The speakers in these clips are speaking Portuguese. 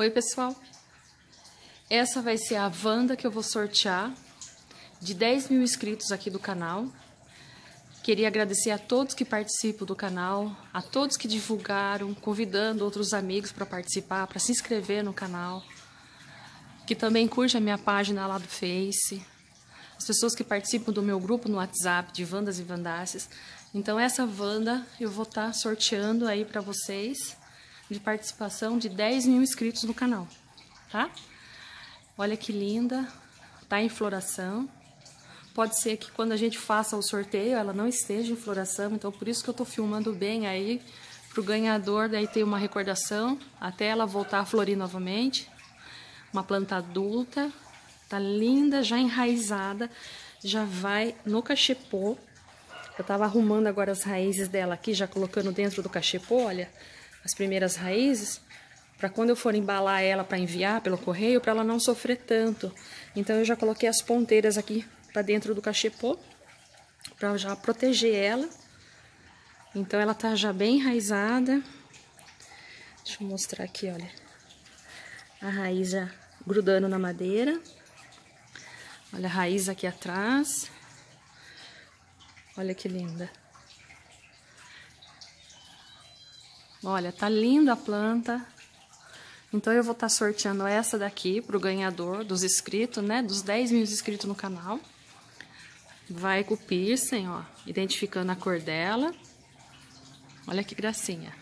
Oi, pessoal! Essa vai ser a Vanda que eu vou sortear, de 10 mil inscritos aqui do canal. Queria agradecer a todos que participam do canal, a todos que divulgaram, convidando outros amigos para participar, para se inscrever no canal, que também curte a minha página lá do Face, as pessoas que participam do meu grupo no WhatsApp de Vandas e Vandáceas. Então, essa Vanda eu vou estar sorteando aí para vocês, de participação de 10 mil inscritos no canal, tá? Olha que linda, tá em floração. Pode ser que quando a gente faça o sorteio ela não esteja em floração, então por isso que eu tô filmando bem aí, pro ganhador daí ter uma recordação, até ela voltar a florir novamente. Uma planta adulta, tá linda, já enraizada, já vai no cachepô. Eu tava arrumando agora as raízes dela aqui, já colocando dentro do cachepô, olha, as primeiras raízes, para quando eu for embalar ela para enviar pelo correio, para ela não sofrer tanto. Então eu já coloquei as ponteiras aqui para dentro do cachepô, para já proteger ela. Então ela tá já bem enraizada. Deixa eu mostrar aqui, olha. A raiz já grudando na madeira. Olha a raiz aqui atrás. Olha que linda. Olha, tá linda a planta. Então eu vou estar sorteando essa daqui pro ganhador dos inscritos, né? Dos 10 mil inscritos no canal. Vai com o piercing, ó, identificando a cor dela. Olha que gracinha.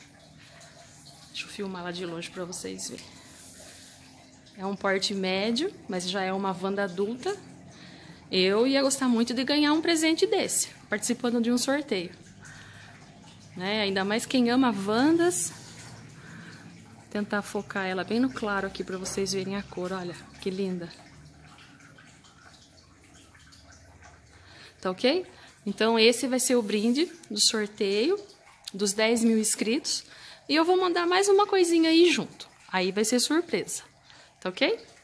Deixa eu filmar lá de longe para vocês verem. É um porte médio, mas já é uma Vanda adulta. Eu ia gostar muito de ganhar um presente desse, participando de um sorteio. Né? Ainda mais quem ama Vandas. Tentar focar ela bem no claro aqui para vocês verem a cor, olha que linda. Tá ok? Então esse vai ser o brinde do sorteio dos 10 mil inscritos. E eu vou mandar mais uma coisinha aí junto, aí vai ser surpresa. Tá ok?